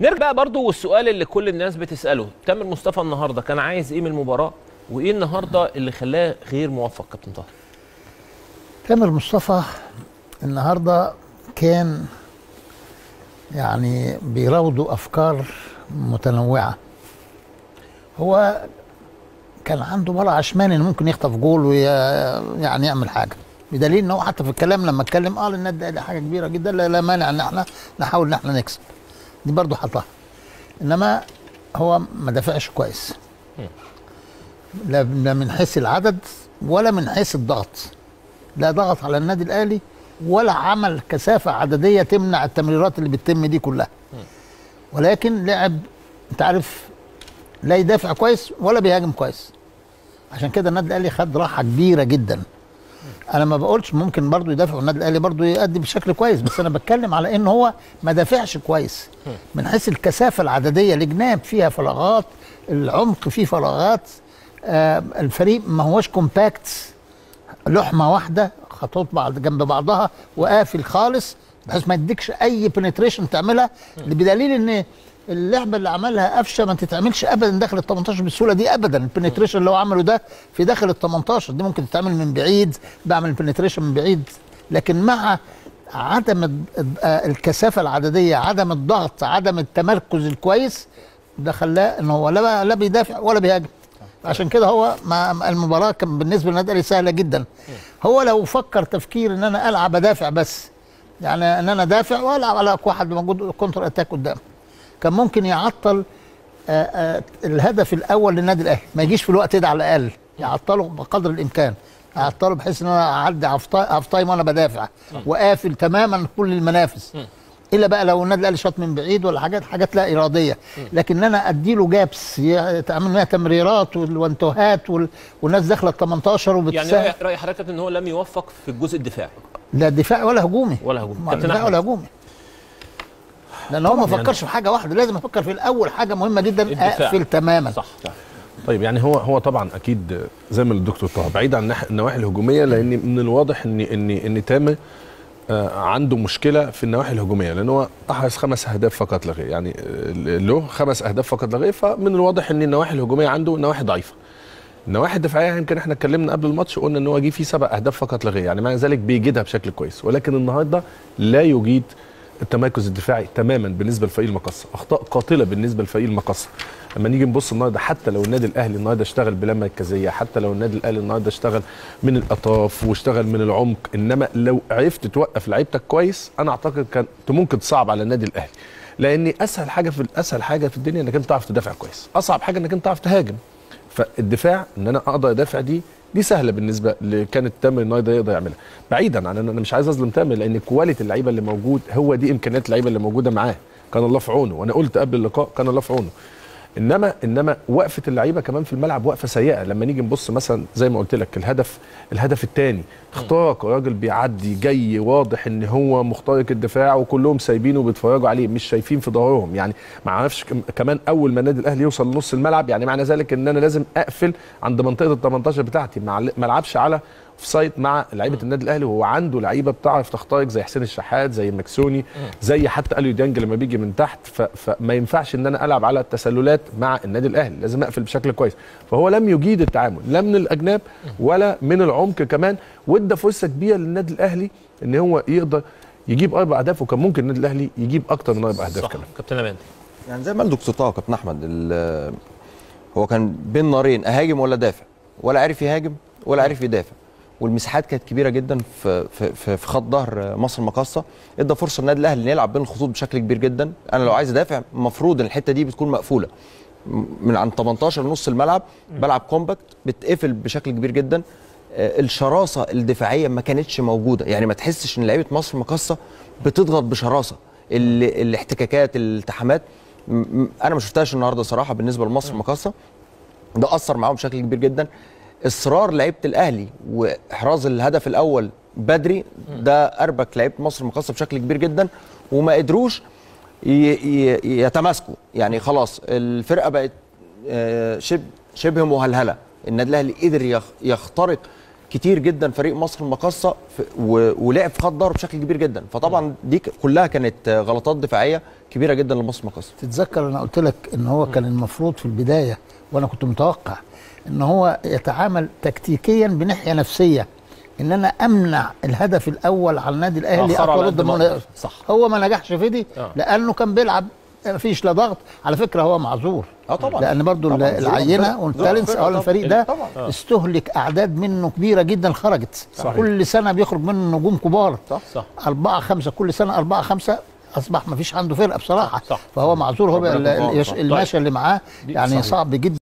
نرجع بقى برضه والسؤال اللي كل الناس بتساله، تامر مصطفى النهارده كان عايز ايه من المباراه؟ وايه النهارده اللي خلاه غير موفق كابتن طاهر؟ تامر مصطفى النهارده كان يعني بيراودوا افكار متنوعه. هو كان عنده مرة عشماني انه ممكن يخطف جول ويعني يعمل حاجه، بدليل ان هو حتى في الكلام لما اتكلم قال النادي الاهلي حاجه كبيره جدا، لا مانع ان احنا نحاول ان احنا نكسب. دي برضه حطها. انما هو ما دافعش كويس. لا من حيث العدد ولا من حيث الضغط. لا ضغط على النادي الاهلي ولا عمل كثافه عدديه تمنع التمريرات اللي بتتم دي كلها. ولكن لعب انت عارف لا يدافع كويس ولا بيهاجم كويس. عشان كده النادي الاهلي خد راحه كبيره جدا. انا ما بقولش ممكن برضه يدافع والنادي الاهلي برضه يؤدي بشكل كويس، بس انا بتكلم على ان هو ما دافعش كويس من حيث الكثافه العدديه. الجناب فيها فراغات، العمق فيه فراغات، الفريق ما هوش كومباكت، لحمه واحده خطوط بعض جنب بعضها وقافل خالص بحيث ما يديكش اي بنتريشن تعملها، بدليل ان اللعبه اللي عملها أفشة ما تتعملش ابدا داخل ال 18 بالسهوله دي ابدا. البنتريشن اللي هو عمله ده في داخل ال 18 دي ممكن تتعمل من بعيد، بعمل بنتريشن من بعيد، لكن مع عدم الكثافه العدديه، عدم الضغط، عدم التمركز الكويس، ده خلاه ان هو لا بيدافع ولا بيهاجم. عشان كده هو المباراه كان بالنسبه للنادي الاهلي سهله جدا. هو لو فكر تفكير ان انا العب ادافع بس، يعني ان انا دافع والعب على واحد موجود كونتر اتاك قدام، كان ممكن يعطل الهدف الاول للنادي الاهلي، ما يجيش في الوقت ده على الاقل، يعطله بقدر الامكان، يعطله بحيث ان انا اعدي هاف تايم وانا بدافع وقافل تماما كل المنافس. الا بقى لو النادي الاهلي شاط من بعيد ولا حاجات لا اراديه، لكن انا اديله جابس تعمل منها تمريرات والوانتوهات والناس داخله ال 18 وبتساهم. يعني راي حضرتك ان هو لم يوفق في الجزء الدفاعي؟ لا دفاعي ولا هجومي. ولا هجومي. لأن هو ما فكرش في حاجة واحدة، لازم أفكر في الأول حاجة مهمة جدا أقفل تماما. صح. طيب يعني هو طبعا أكيد زي ما الدكتور طه بعيد عن النواحي الهجومية، لأن من الواضح إن تامر عنده مشكلة في النواحي الهجومية، لأن هو أحرز 5 أهداف فقط لا غير، يعني له 5 أهداف فقط لا غير، فمن الواضح إن النواحي الهجومية عنده نواحي ضعيفة. النواحي الدفاعية يمكن احنا اتكلمنا قبل الماتش وقلنا إن هو جه فيه 7 أهداف فقط لا غير، يعني مع ذلك بيجيدها بشكل كويس، ولكن النهارده لا يجيد التمركز الدفاعي تماما بالنسبه لفريق المقاصه، اخطاء قاتله بالنسبه لفريق المقاصه. اما نيجي نبص النهارده، حتى لو النادي الاهلي النهارده اشتغل بلا مركزيه، حتى لو النادي الاهلي النهارده اشتغل من الاطراف واشتغل من العمق، انما لو عرفت توقف لعيبتك كويس انا اعتقد كانت ممكن تصعب على النادي الاهلي، لان اسهل حاجه في الدنيا انك انت تعرف تدافع كويس، اصعب حاجه انك انت تعرف تهاجم. فالدفاع ان انا اقدر ادافع دي سهله بالنسبه كانت تامر النهارده يقدر يعملها، بعيدا عن انا مش عايز اظلم تامر لان كواليتي اللعيبه اللي موجود هو دي امكانيات اللعيبه اللي موجوده معاه، كان الله في عونه، وانا قلت قبل اللقاء كان الله في عونه. انما وقفه اللعيبه كمان في الملعب وقفه سيئه. لما نيجي نبص مثلا زي ما قلت لك الهدف الثاني، اختراق، راجل بيعدي جاي واضح ان هو مخترق الدفاع وكلهم سايبينه وبيتفرجوا عليه، مش شايفين في ظهرهم، يعني ما عرفش كمان اول ما النادي الاهلي يوصل لنص الملعب، يعني معنى ذلك ان انا لازم اقفل عند منطقه ال 18 بتاعتي، ما العبش على اوفسايد مع لعيبه النادي الاهلي، وهو عنده لعيبه بتعرف تخترق زي حسين الشحات، زي مكسوني، زي حتى قالوا دانجل لما بيجي من تحت، فما ينفعش ان انا العب على التسللات مع النادي الاهلي، لازم اقفل بشكل كويس. فهو لم يجيد التعامل لا من الاجناب ولا من العمق كمان، وادى فرصه كبيره للنادي الاهلي ان هو يقدر يجيب 4 أهداف، وكان ممكن النادي الاهلي يجيب اكتر من 4 أهداف كمان. كابتن امام، يعني زي ما الدكتور طه وكابتن احمد، هو كان بين نارين، اهاجم ولا دافع، ولا عارف يهاجم ولا عارف يدافع، والمساحات كانت كبيره جدا في في خط ظهر مصر المقاصه، ادى فرصه للنادي الاهلي ان يلعب بين الخطوط بشكل كبير جدا. انا لو عايز ادافع المفروض ان الحته دي بتكون مقفوله من عند 18 لنص الملعب، بلعب كومباكت بتقفل بشكل كبير جدا. الشراسه الدفاعيه ما كانتش موجوده، يعني ما تحسش ان لعيبه مصر المقاصه بتضغط بشراسه، الاحتكاكات، الالتحامات، انا ما شفتهاش النهارده صراحه بالنسبه لمصر المقاصه. ده اثر معاهم بشكل كبير جدا. اصرار لعيبه الاهلي واحراز الهدف الاول بدري ده اربك لعيبه مصر المقاصه بشكل كبير جدا، وما قدروش يتماسكوا، يعني خلاص الفرقه بقت شبه مهلهله. النادي الاهلي قدر يخترق كتير جدا فريق مصر المقاصة ولعب في خط ظهره بشكل كبير جدا، فطبعا دي كلها كانت غلطات دفاعيه كبيره جدا لمصر المقاصة. تتذكر انا قلت لك ان هو كان المفروض في البدايه، وانا كنت متوقع ان هو يتعامل تكتيكيا بناحيه نفسيه، ان انا امنع الهدف الاول على النادي الاهلي اطول ضد. صح، هو ما نجحش في دي لانه كان بيلعب مفيش لا ضغط. على فكره هو معذور طبعا، لان برضو طبعًا العينه والتالنتس او الفريق ده استهلك اعداد منه كبيره جدا خرجت. صحيح. كل سنه بيخرج منه نجوم كبار. صح. 4-5 كل سنه، 4-5 اصبح مفيش عنده فرقه بصراحه. صح. فهو معذور، هو الماشيه اللي معاه يعني صعب جدا.